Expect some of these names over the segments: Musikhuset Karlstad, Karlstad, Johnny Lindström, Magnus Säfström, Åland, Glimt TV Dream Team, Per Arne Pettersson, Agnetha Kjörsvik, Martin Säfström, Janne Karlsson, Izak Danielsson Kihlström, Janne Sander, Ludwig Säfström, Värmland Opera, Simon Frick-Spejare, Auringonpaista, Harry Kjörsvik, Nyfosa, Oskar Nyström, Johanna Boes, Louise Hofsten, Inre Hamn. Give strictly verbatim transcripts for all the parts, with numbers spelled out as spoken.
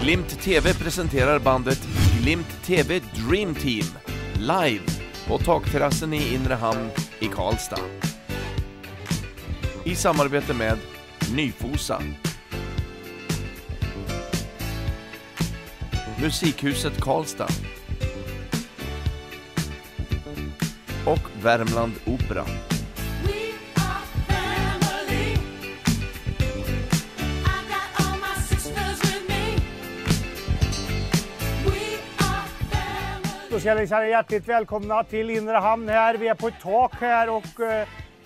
Glimt T V presenterar bandet Glimt T V Dream Team live på takterrassen i Inre Hamn i Karlstad i samarbete med Nyfosa, Musikhuset Karlstad och Värmland Opera. Då ska jag säga hjärtligt välkomna till Inre Hamn här. Vi är på ett tak här och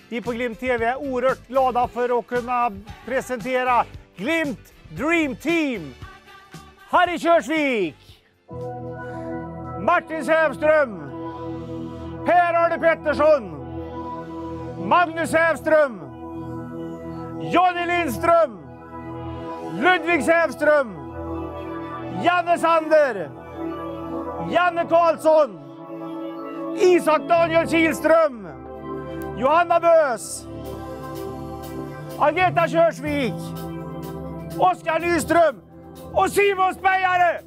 vi på Glimt T V är oerhört glada för att kunna presentera Glimt Dream Team. Harry Kjörsvik, Martin Säfström, Per Arne Pettersson, Magnus Säfström, Johnny Lindström, Ludwig Säfström, Janne Sander, Janne Karlsson, Izak Danielsson Kihlström, Johanna Boes, Agnetha Kjörsvik, Oskar Nyström och Simon Frick-Spejare!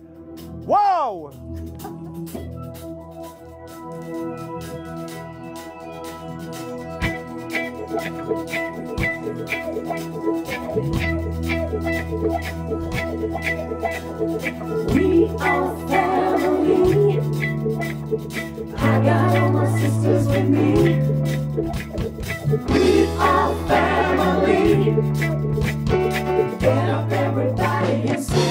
Wow! We are family. I got all my sisters with me. We are family. Get up everybody and sing. Yeah.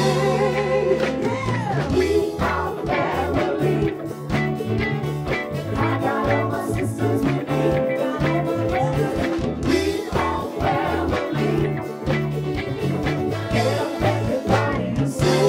We are family. I got all my sisters with me. We are family. Get up everybody and sing.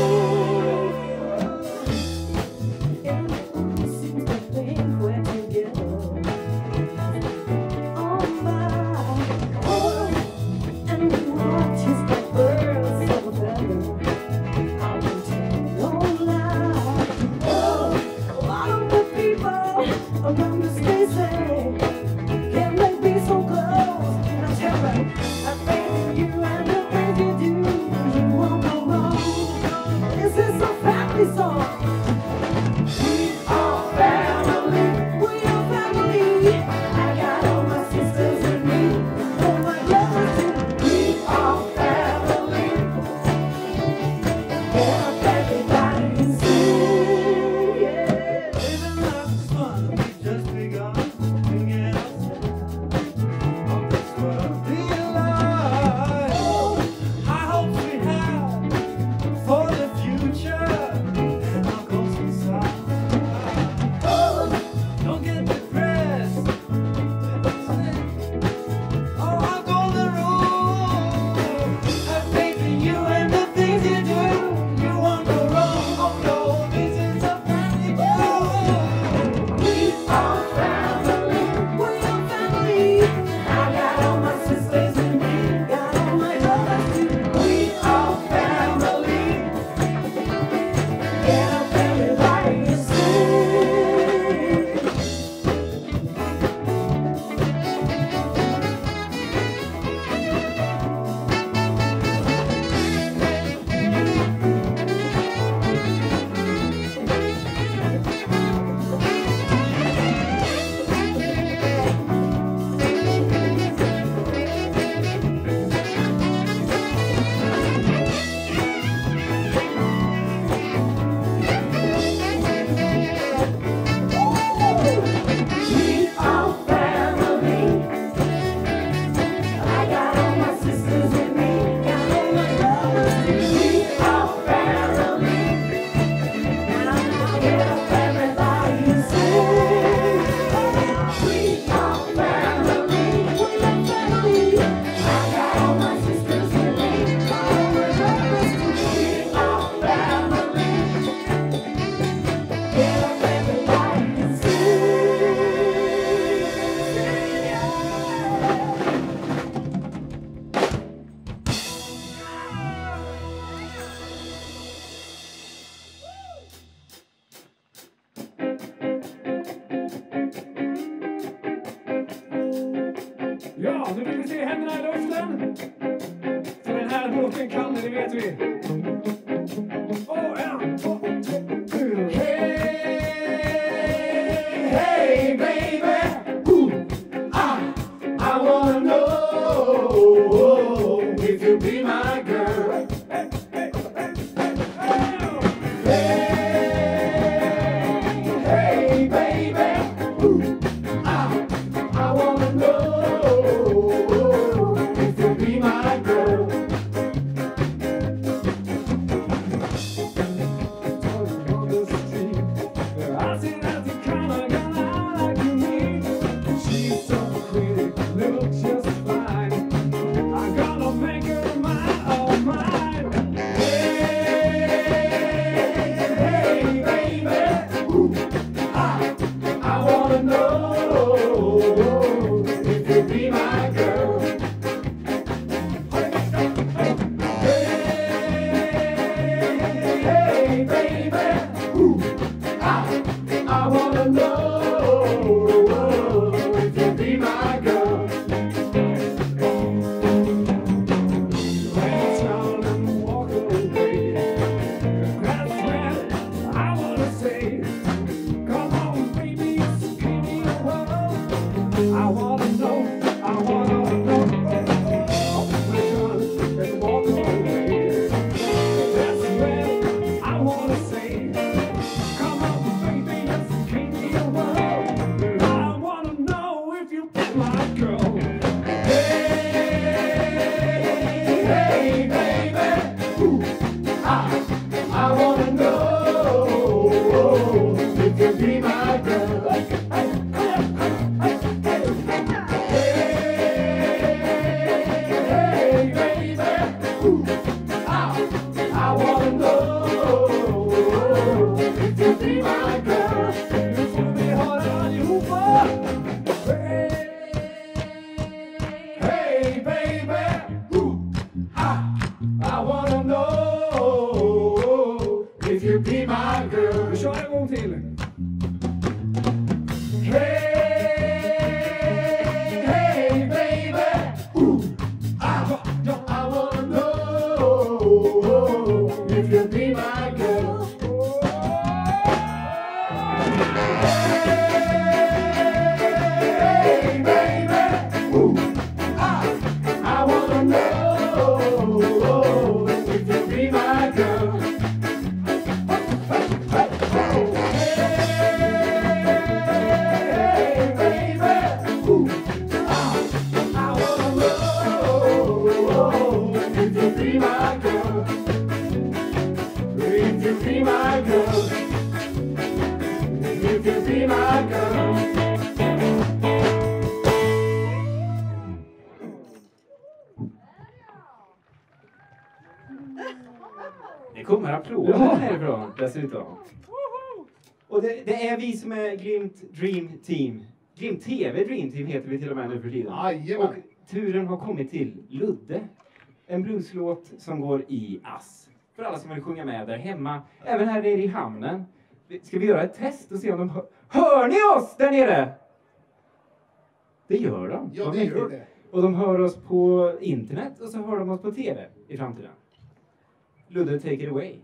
Ja, nu vill vi se händerna i luften. För den här båten kan det, det vet vi. Och know if you be my girl. Vi kör en gång till. Hey, hey baby, ooh, I, I wanna know if you be my girl. Hey, baby, ooh, I, I wanna know. Det kommer applåder härifrån dessutom. Och det, det är vi som är Glimt Dream Team. Glimt T V Dream Team heter vi till och med nu för tiden. Ajamän. Och turen har kommit till Ludde. En blueslåt som går i ass. För alla som vill sjunga med där hemma. Även här nere i hamnen. Ska vi göra ett test och se om de hör... Hör ni oss där nere? Det gör de. Ja, de det gör det. Och de hör oss på internet och så hör de oss på T V i framtiden. Ludde, take it away.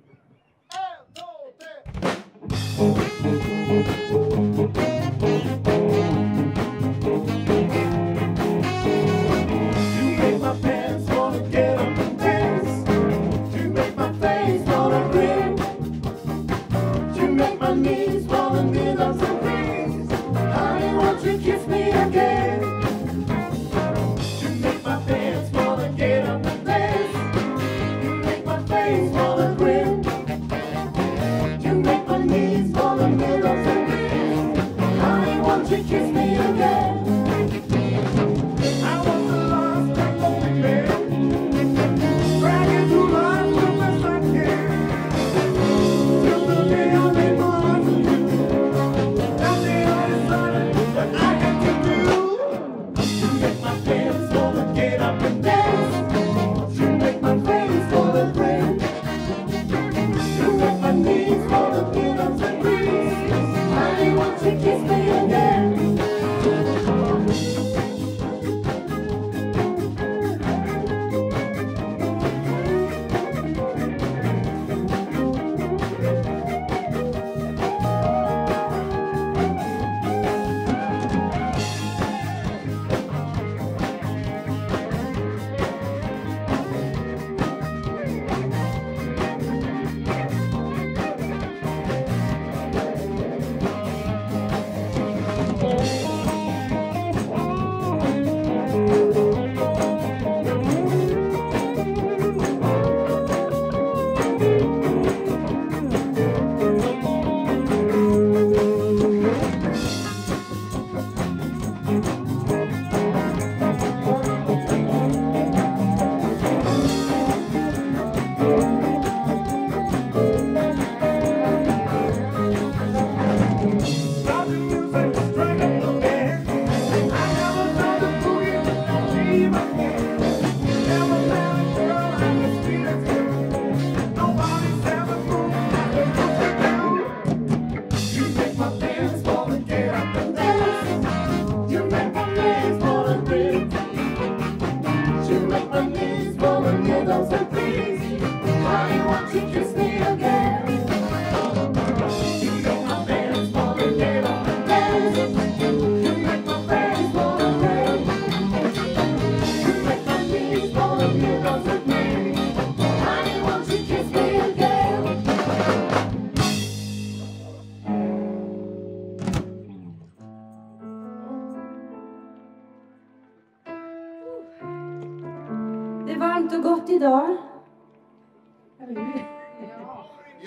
Idag.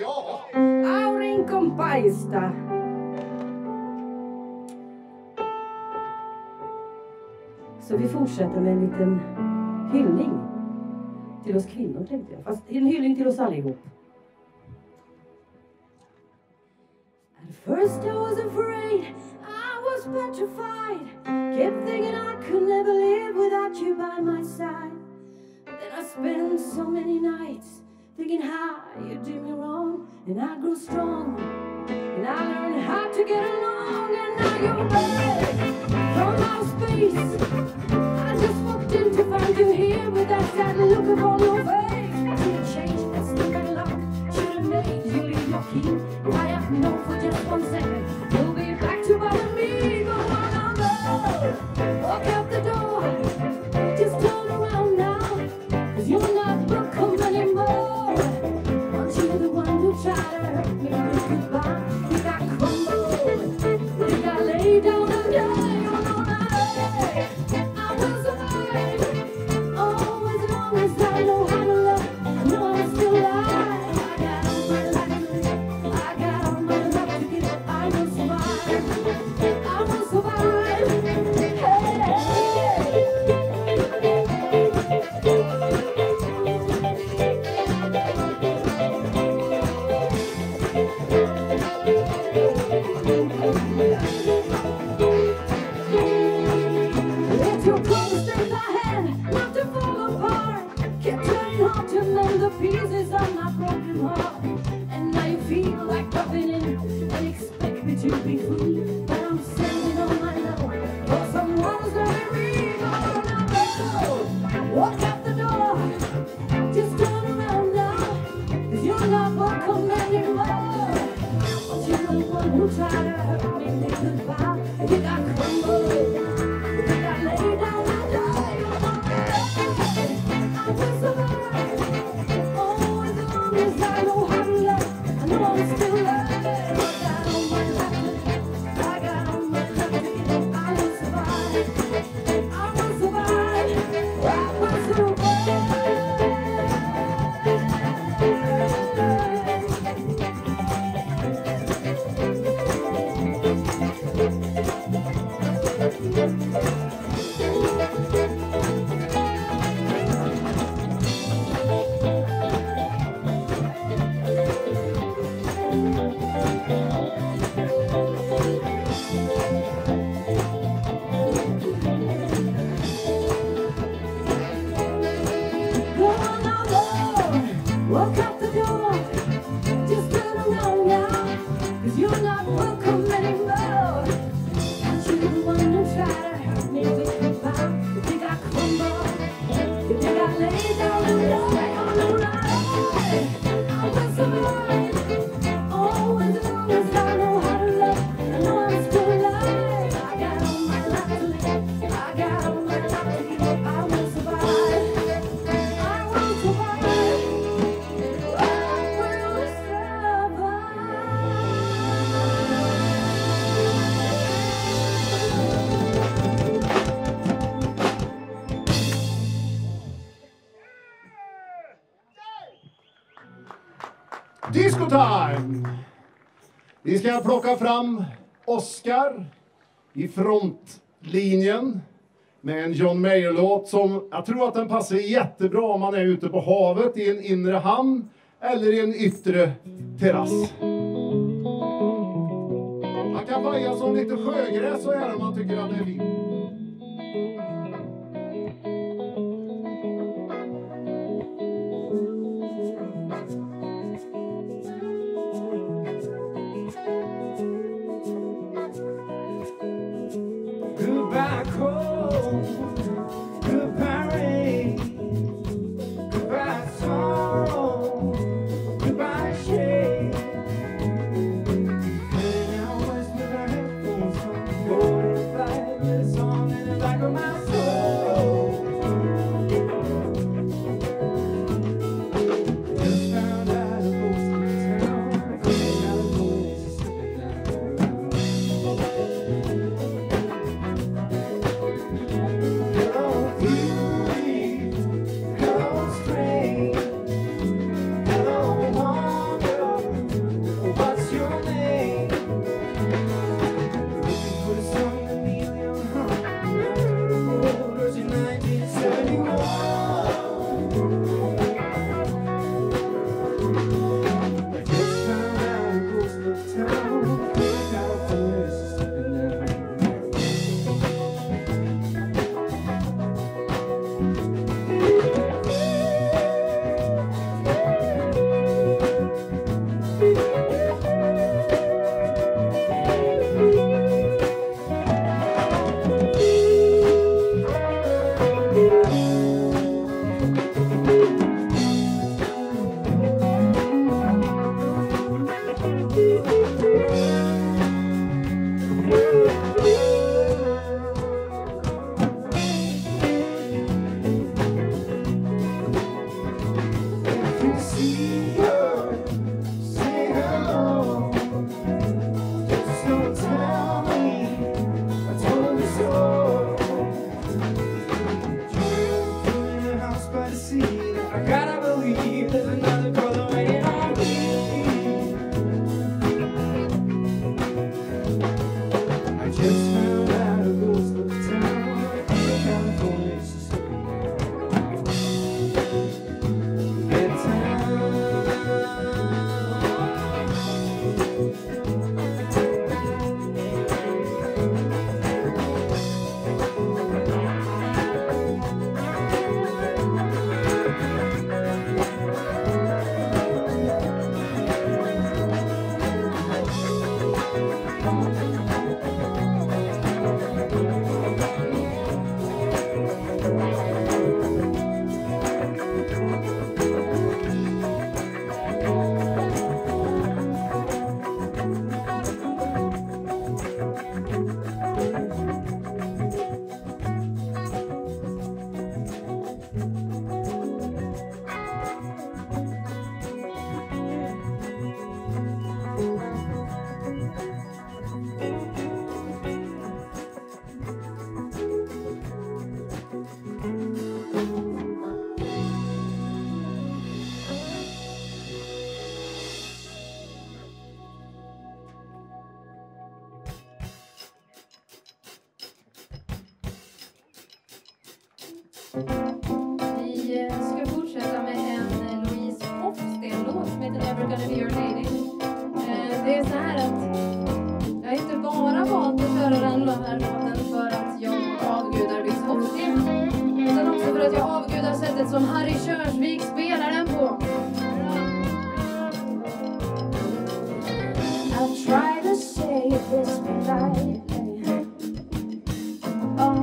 Ja. Auringonpaista. Så vi fortsätter med en liten hyllning till oss kvinnor, tänkte jag. Fast en hyllning till oss allihop. At first I was afraid, I was petrified. Kept thinking I could never live without you by my side. Spent so many nights thinking how you did me wrong, and I grew strong, and I learned how to get along, and now you're away from my space. Vi ska plocka fram Oskar i frontlinjen med en John Mayer-låt som jag tror att den passar jättebra om man är ute på havet i en inre hamn eller i en yttre terrass. Man kan vaja som lite sjögräs så här om man tycker att det är fint. Vi ska fortsätta med en Louise Hofsten-låt som heter Never Gonna Be Your Lady. Det är så här att jag inte bara valde att göra den här låten för att jag avgudar Louise Hofsten, utan också för att jag avgudar sättet som Harry Kjörsvik spelar den på. I'll try to say this but I oh,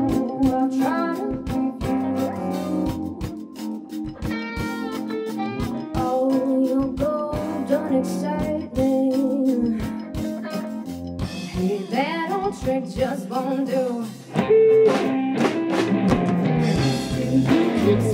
I'll try to give you the clue. Oh, you go, don't excite me. Hey, that old trick just won't do. It's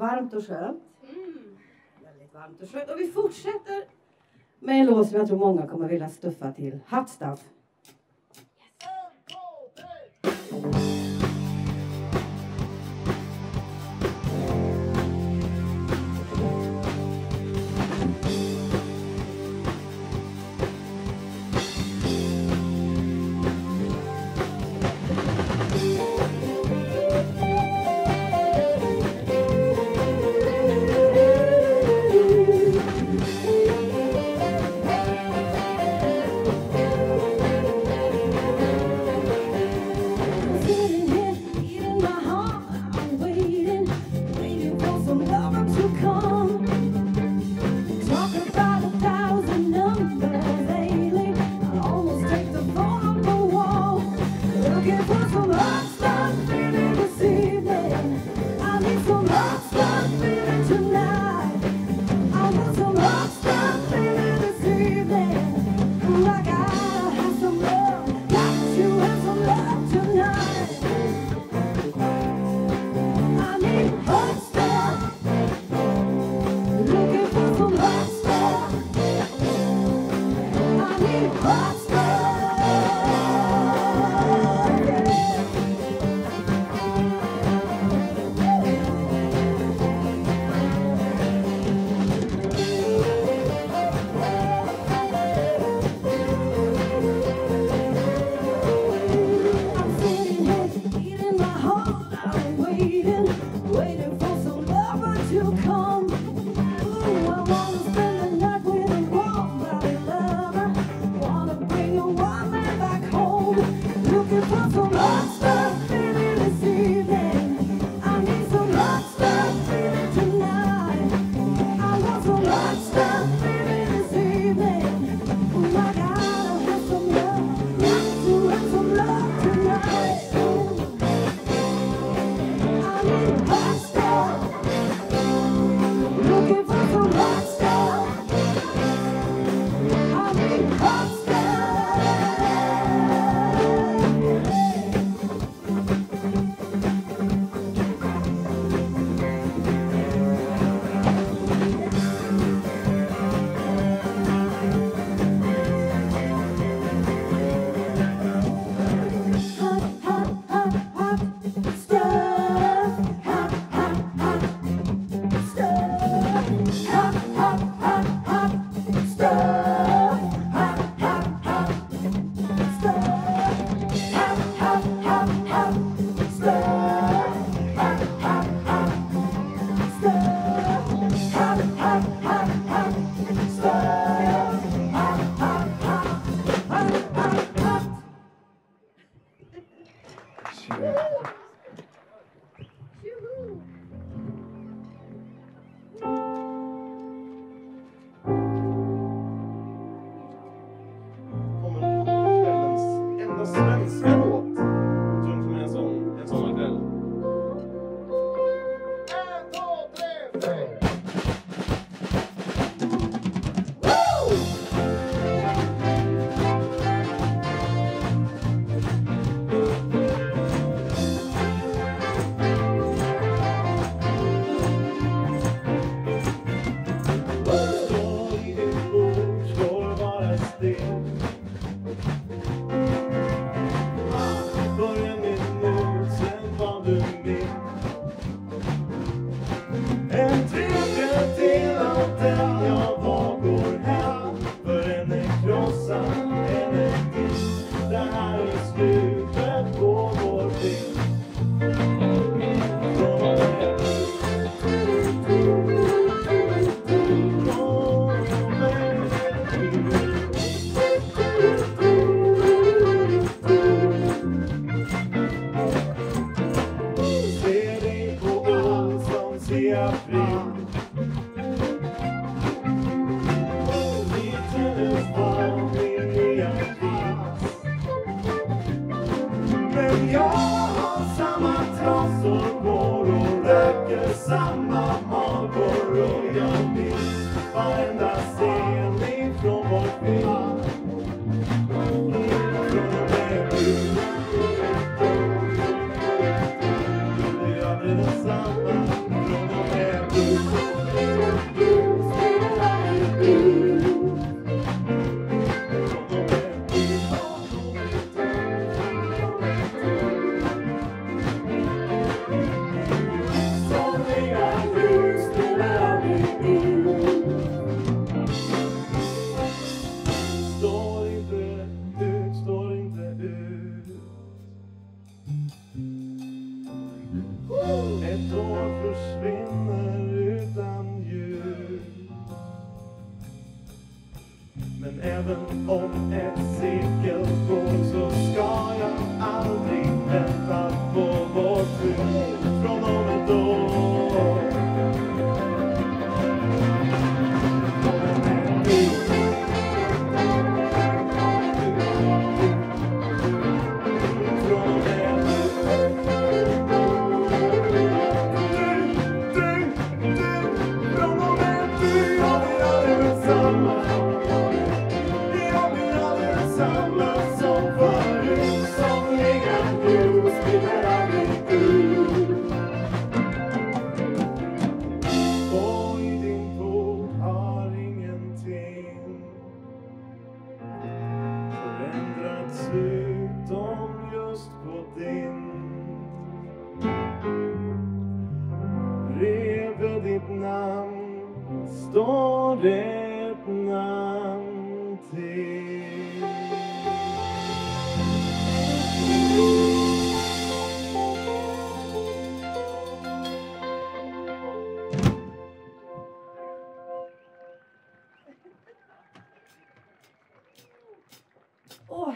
varmt och skönt. Mm. Väldigt varmt och skönt. Och vi fortsätter med en låt som jag tror många kommer vilja stuffa till. Hattstaff. Thank you.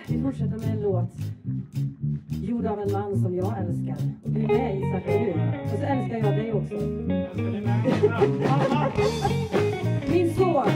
Vi fortsätter med en låt gjord av en man som jag älskar. Och du är med, Izak, och du. Och så älskar jag dig också. Min son.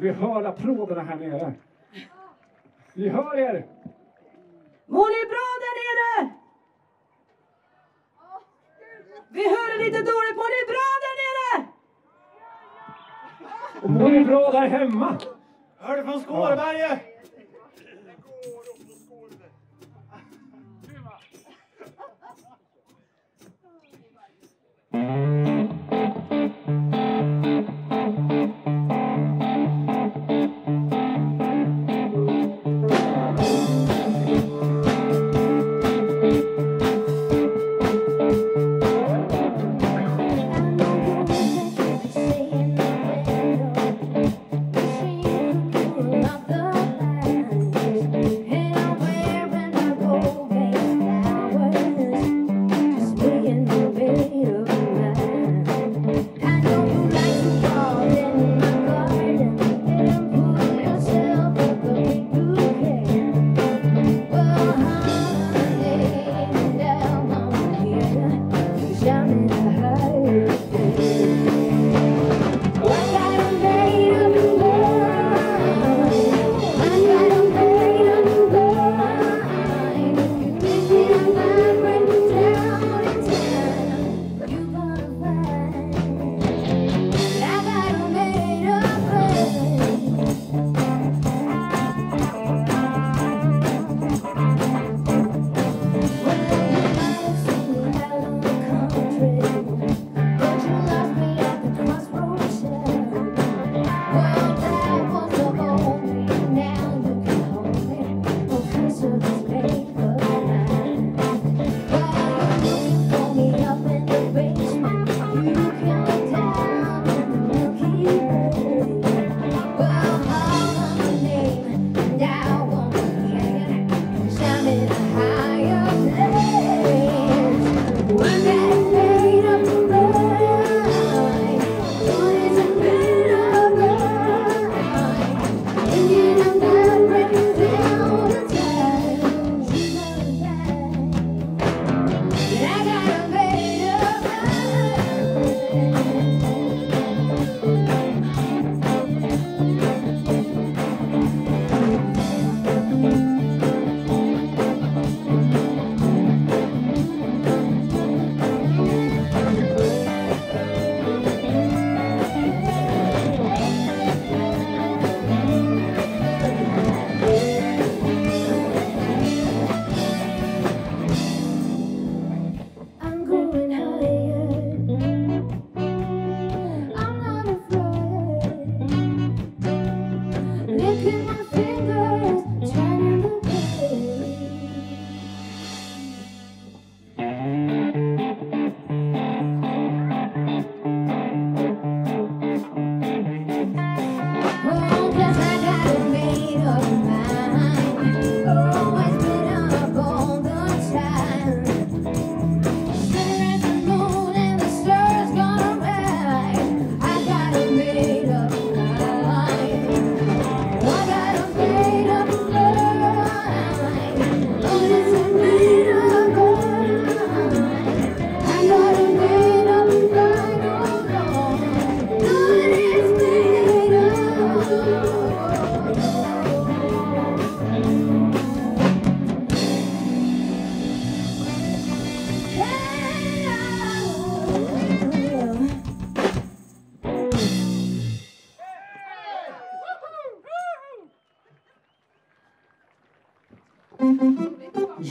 Vi hör applåderna här nere. Vi hör er. Mår ni bra där nere? Vi hör. lite dåligt, mår ni bra där nere? Och mår ni bra där hemma? Hör du från Skåreberget?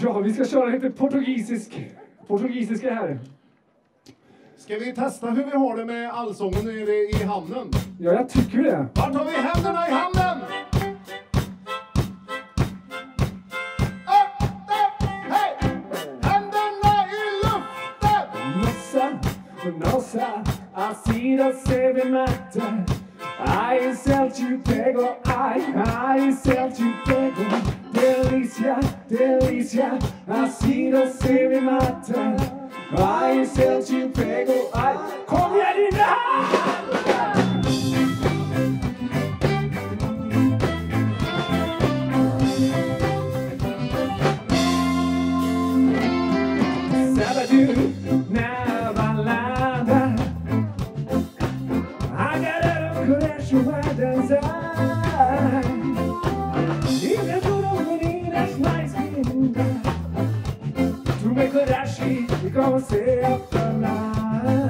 Ja, vi ska köra lite portugisisk, portugisiska här. Ska vi testa hur vi har det med allsången nere i hamnen? Ja, jag tycker det. Vart har vi händerna i hamnen? Öppen, hej! Händerna i luften! Nossa, nossa, assim você me mata. Ai, céu te pego, ai, ai, céu te pego. Delícia, delícia, assim você me mata. Ai, se eu te pego, ai, com minha linda! Você a falar.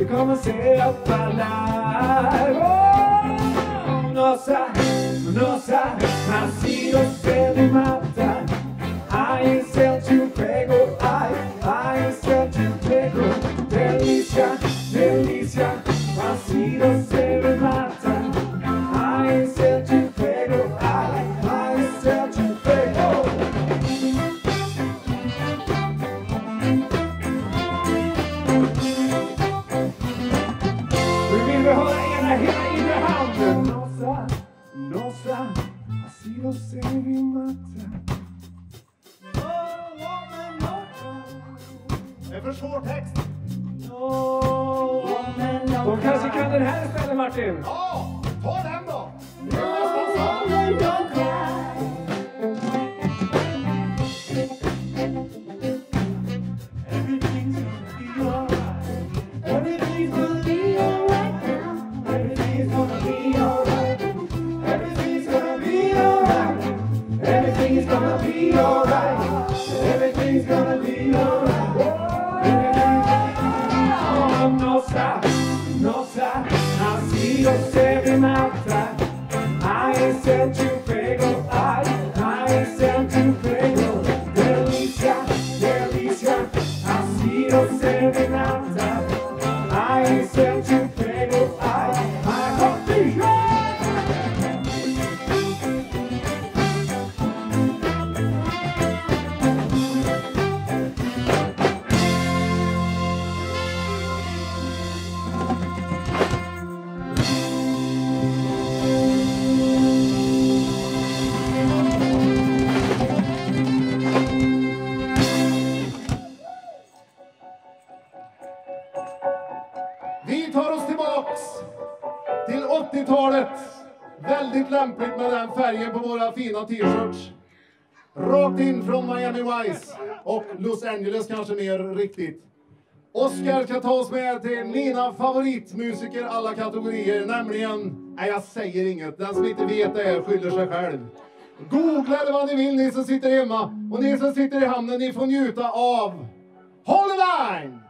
E como se eu falar, oh, nossa, nossa, nasci no céu de mata. Ai, céu de pego, ai, ai, céu de pego. Delícia, delícia, nasci no céu de mata. Ai, céu de pego, ai, ai, céu de pego. En för svår text. Då kanske kan den här istället, Martin. Ja, ta den då. Färgen på våra fina t-shirts. Rakt in från Miami Vice och Los Angeles kanske mer riktigt. Oskar ska ta oss med till mina favoritmusiker alla kategorier, nämligen, nej jag säger inget, den som inte vet det här skyller sig själv. Googla det vad ni vill, ni som sitter hemma, och ni som sitter i hamnen, ni får njuta av Holiday! Away.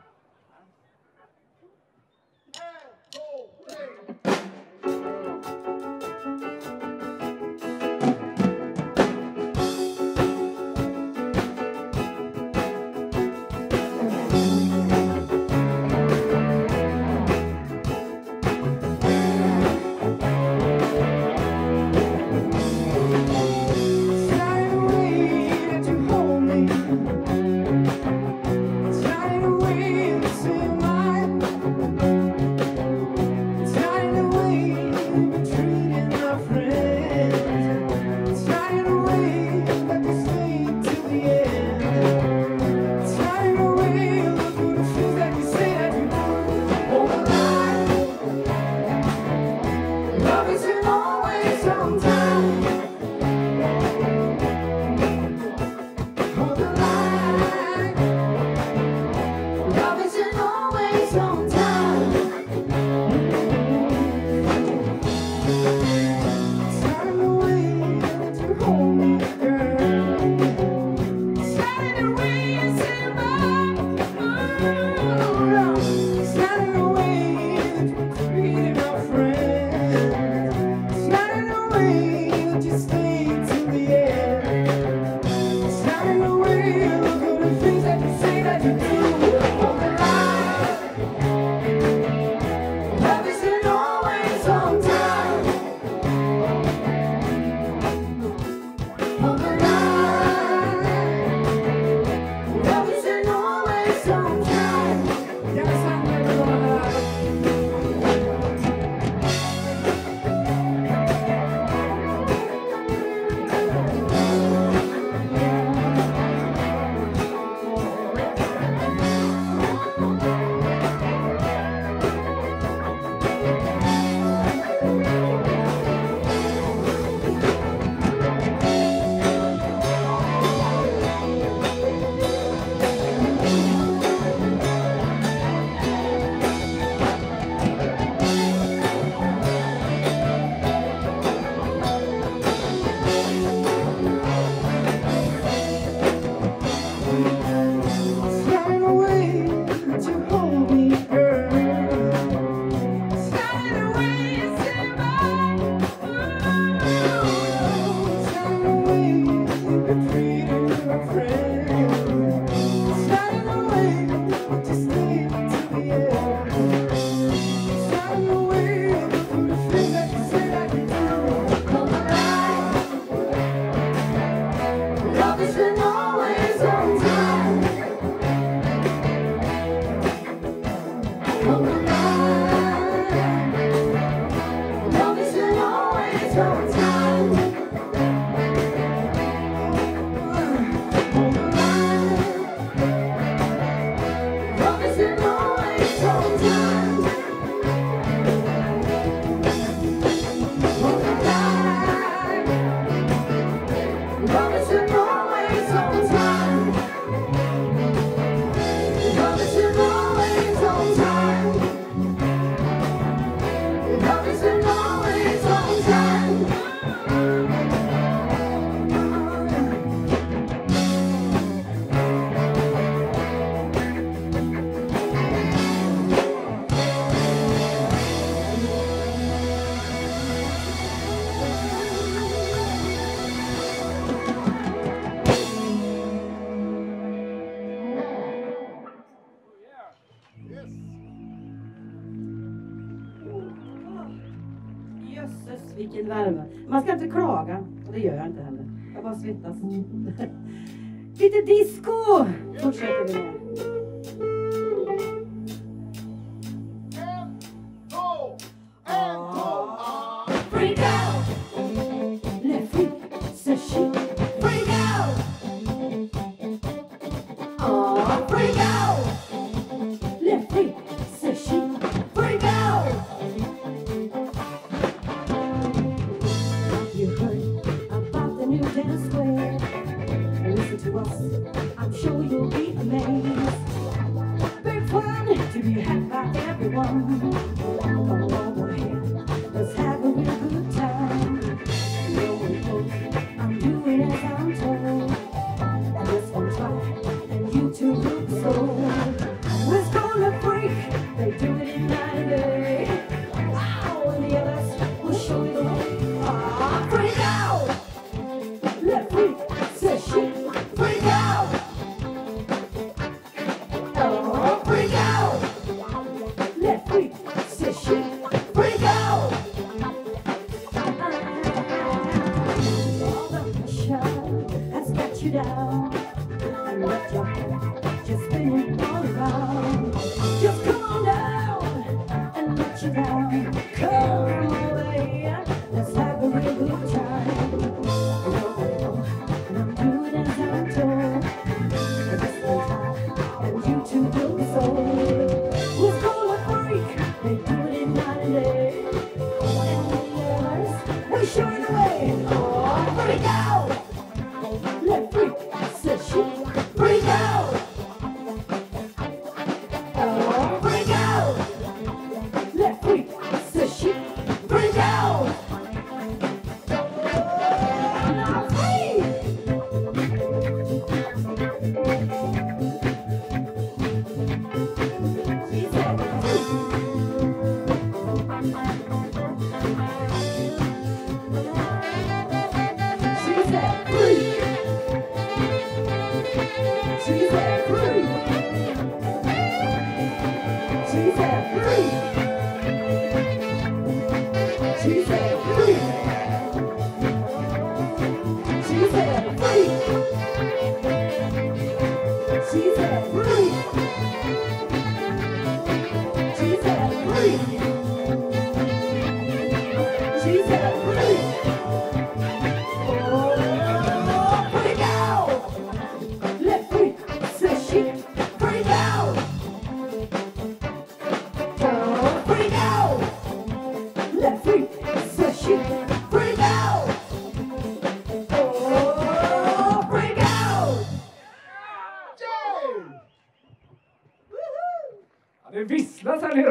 Vilken värme. Man ska inte klaga. Och det gör jag inte heller. Jag bara svettas. Lite disco! Fortsätter vi med.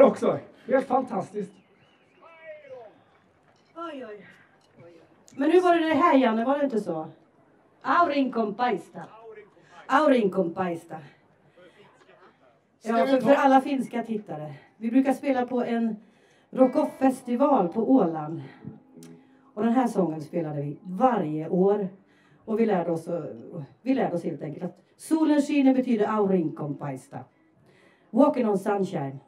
Också. Det är fantastiskt. Oj, oj. Men nu var det det här, Janne, var det inte så? Auringonpaista. Auringonpaista. Ja, för, för alla finska tittare. Vi brukar spela på en rock-off-festival på Åland. Och den här sången spelade vi varje år. Och vi lärde oss, vi lärde oss helt enkelt att solen skiner betyder auringonpaista. Walking on sunshine.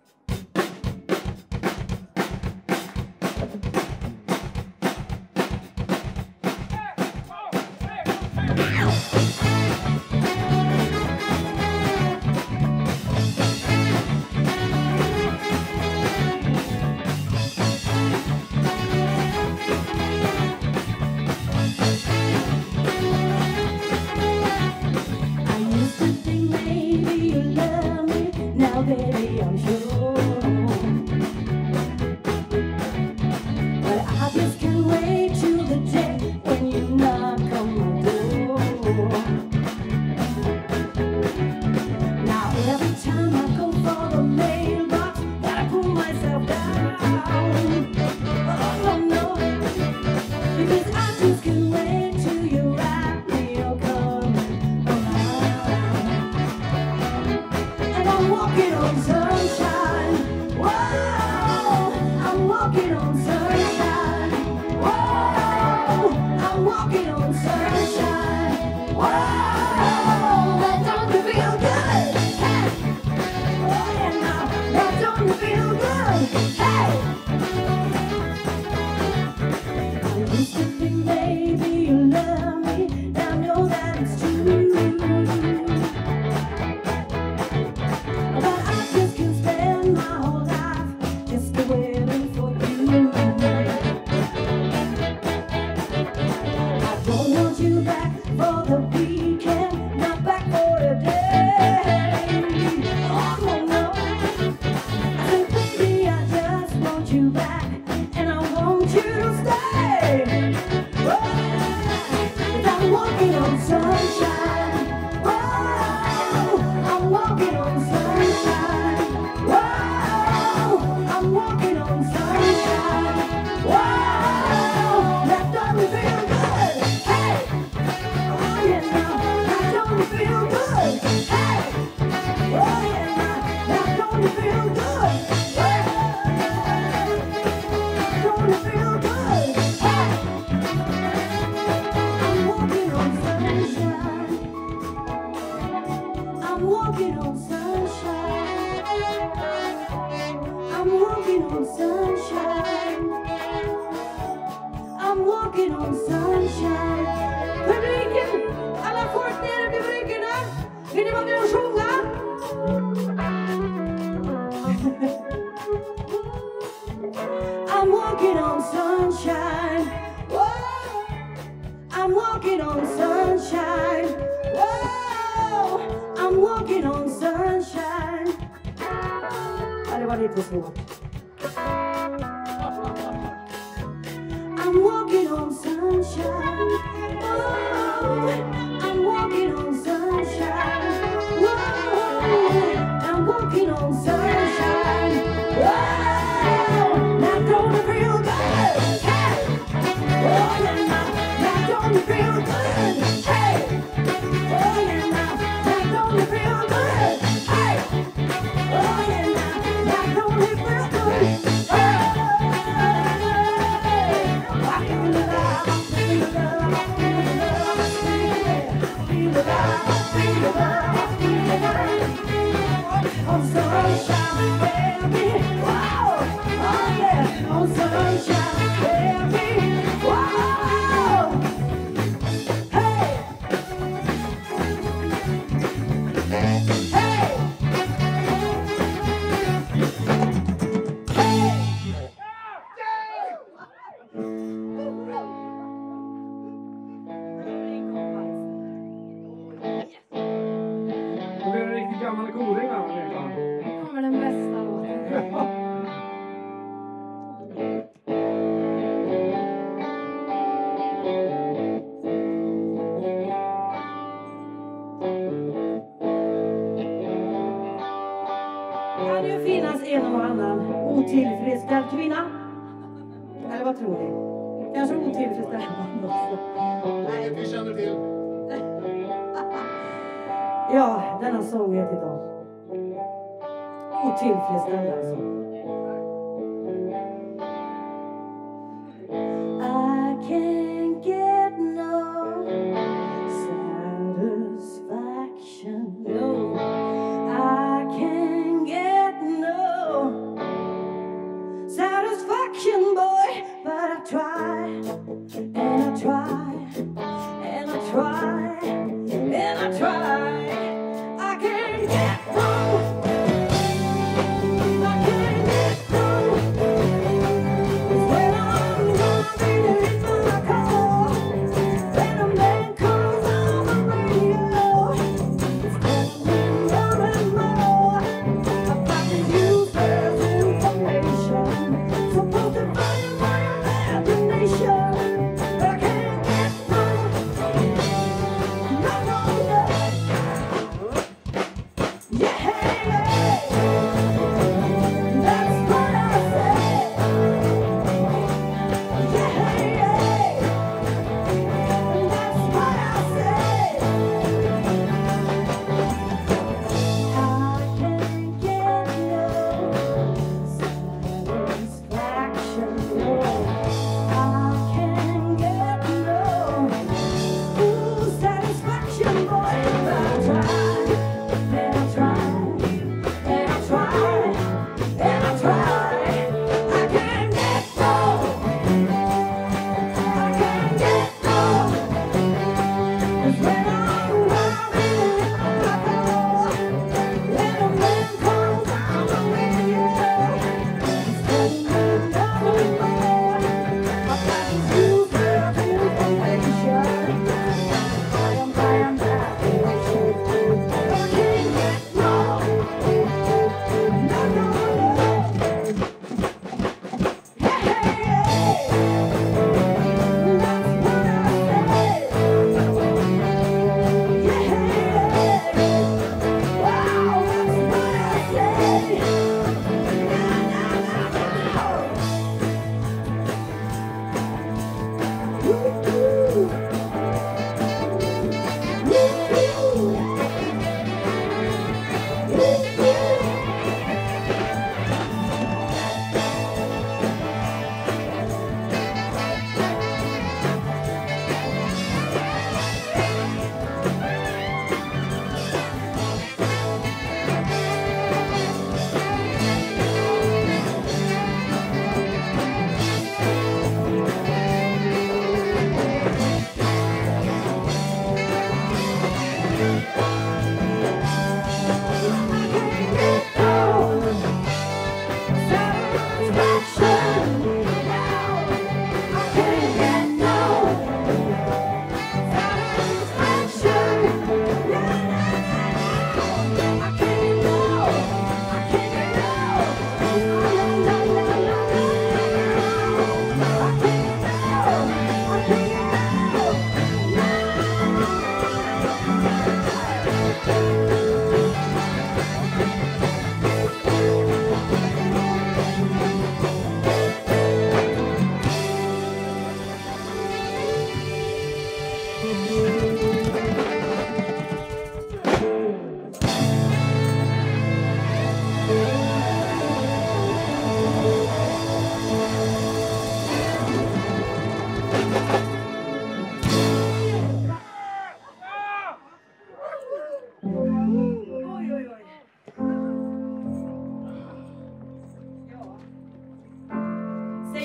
I can't get through. I can't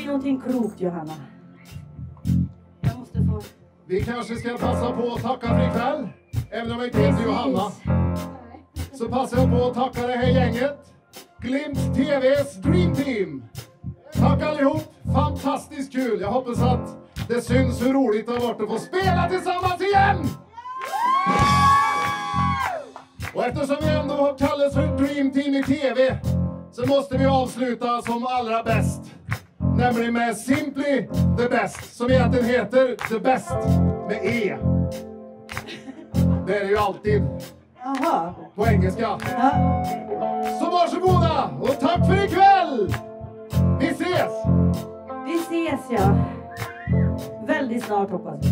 någonting klokt, Johanna. Jag måste få... Vi kanske ska passa på att tacka för ikväll. Även om jag inte heter Johanna. Så passar jag på att tacka det här gänget. Glimt T Vs Dream Team. Tack allihop. Fantastiskt kul. Jag hoppas att det syns hur roligt det har varit att få spela tillsammans igen. Och eftersom vi ändå har kallats för Dream Team i T V så måste vi avsluta som allra bäst. Nämligen med Simply the Best, som egentligen heter The Best med E. Det är det ju alltid. Aha. På engelska. Aha. Så varsågoda och tack för ikväll! Vi ses! Vi ses, ja. Väldigt snart, hoppas vi.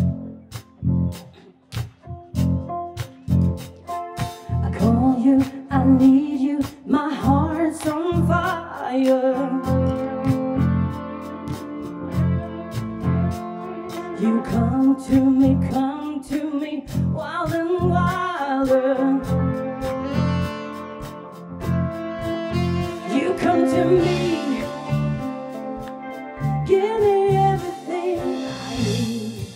I call you, I need you, my heart's on fire. You come to me, come to me, wild and wilder. You come to me, give me everything I need.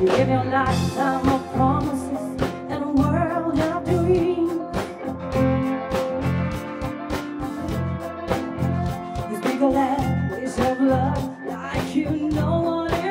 You give your lifetime of promises and a world of dreams. You speak a language of love. You know what?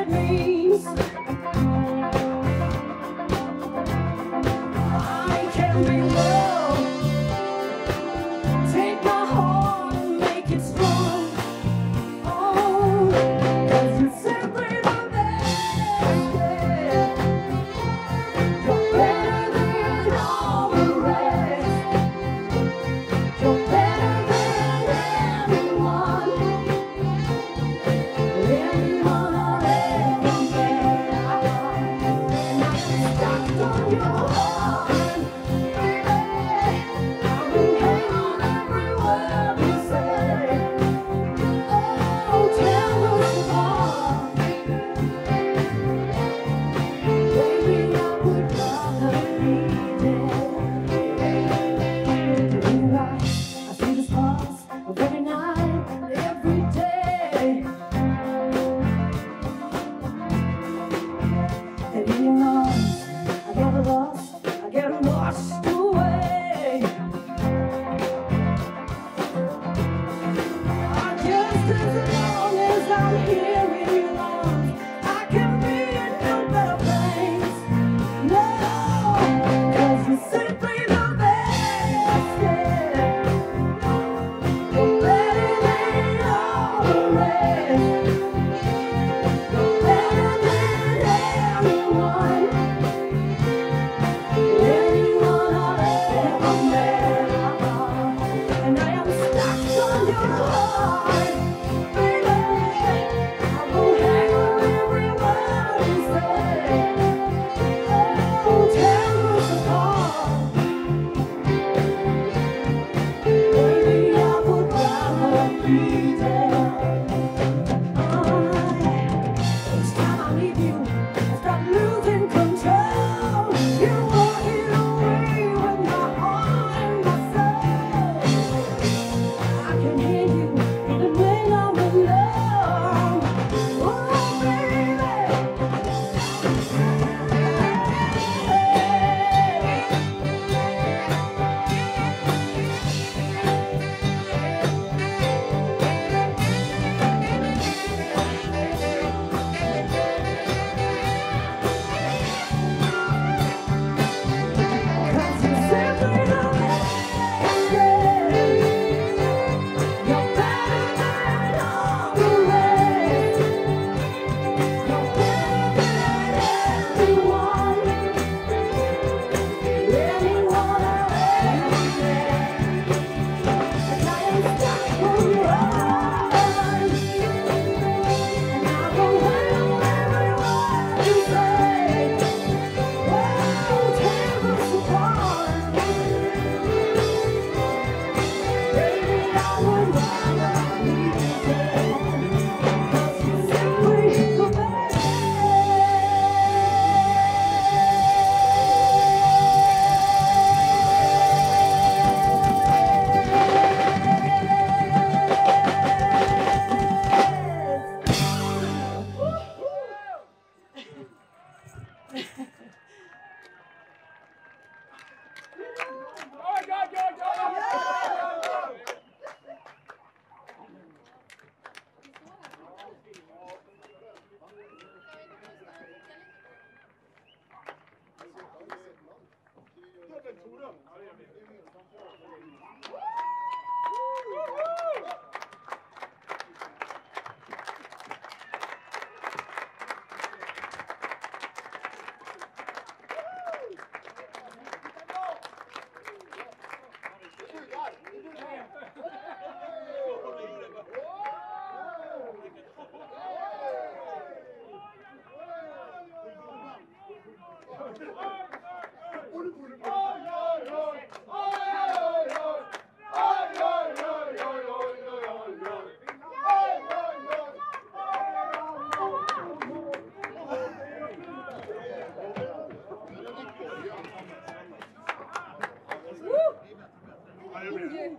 Ja, jag blir det. Jag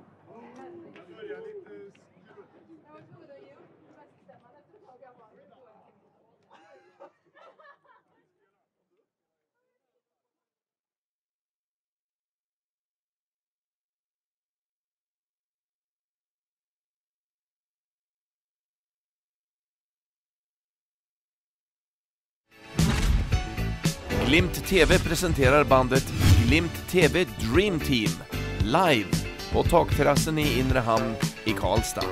börjar lite skruttigt. Jag var tvungen att ge upp. Man efter ett tag av varje på en kvinna. Glimt T V presenterar bandet Glimt T V Dream Team live på takterrassen i Inre Hamn i Karlstad.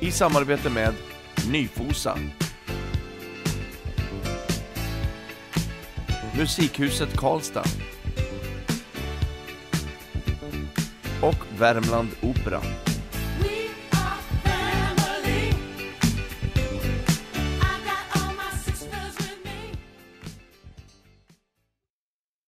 I samarbete med Nyfosa. Musikhuset Karlstad. Och Värmland Opera.